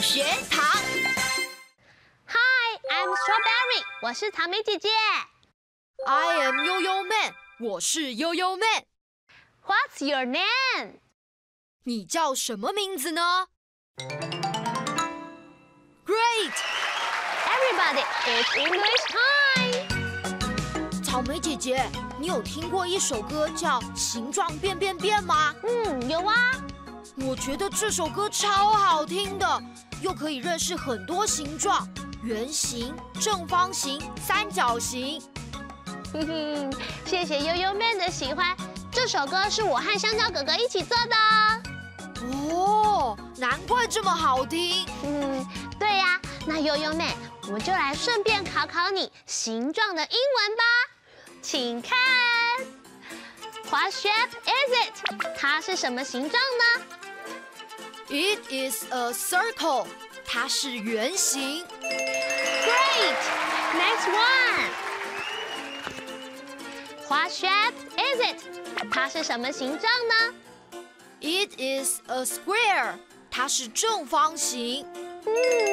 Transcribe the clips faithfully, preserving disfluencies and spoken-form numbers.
学堂。Hi, I'm Strawberry， 我是草莓姐姐。I am Yoyo Man， 我是 Yoyo Man。What's your name？ 你叫什么名字呢 ？Great! Everybody, it's English time. 草莓姐姐，你有听过一首歌叫《形状变变变》吗？嗯，有啊。 我觉得这首歌超好听的，又可以认识很多形状：圆形、正方形、三角形。哼哼，谢谢悠悠妹的喜欢。这首歌是我和香蕉哥哥一起做的哦。哦，难怪这么好听。嗯，对呀、啊。那悠悠妹，我就来顺便考考你形状的英文吧，请看 ，What shape is it？ 它是什么形状呢？ It is a circle. 它是圆形。Great. Next one. What shape is it? 它是什么形状呢 ？It is a square. 它是正方形。嗯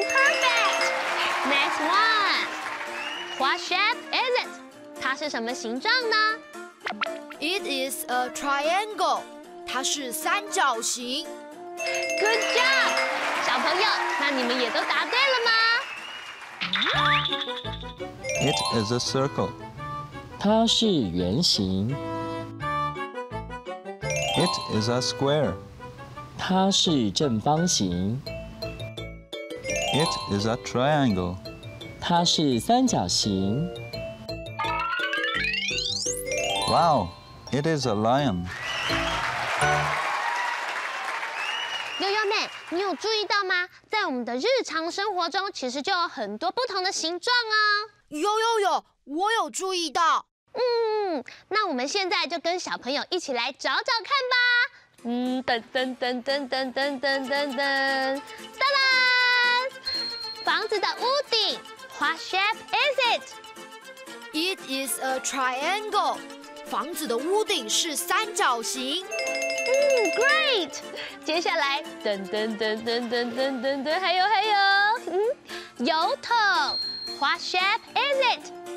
，perfect. Next one. What shape is it? 它是什么形状呢 ？It is a triangle. 它是三角形。 Good job， 小朋友，那你们也都答对了吗 ？It is a circle， 它是圆形。It is a square， 它是正方形。It is a triangle， 它是三角形。Wow， it is a lion。 你有注意到吗？在我们的日常生活中，其实就有很多不同的形状哦。有有有，我有注意到。嗯，那我们现在就跟小朋友一起来找找看吧。嗯，噔噔噔噔噔噔噔噔噔，哒啦！房子的屋顶 ，What shape is it? It is a triangle. 房子的屋顶是三角形。 嗯 ，Great。接下来，噔噔噔噔噔噔噔噔，还有还有，嗯，油桶 ，What shape is it?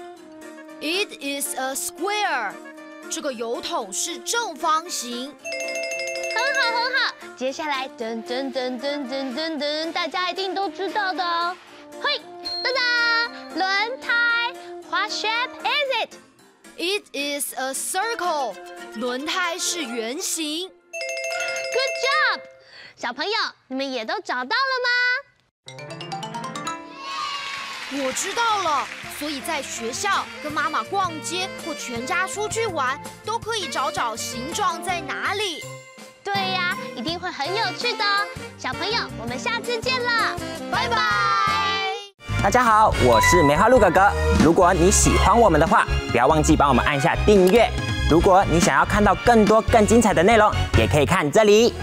It is a square。这个油桶是正方形。很好很好。接下来，噔噔噔噔噔噔噔，大家一定都知道的哦。嘿，哒哒，轮胎 ，What shape is it? It is a circle。轮胎是圆形。 Good job， 小朋友，你们也都找到了吗？我知道了，所以在学校跟妈妈逛街或全家出去玩，都可以找找形状在哪里。对呀、啊，一定会很有趣的哦。小朋友，我们下次见了，拜拜。大家好，我是梅花鹿哥哥。如果你喜欢我们的话，不要忘记帮我们按下订阅。 如果你想要看到更多更精彩的内容，也可以看这里。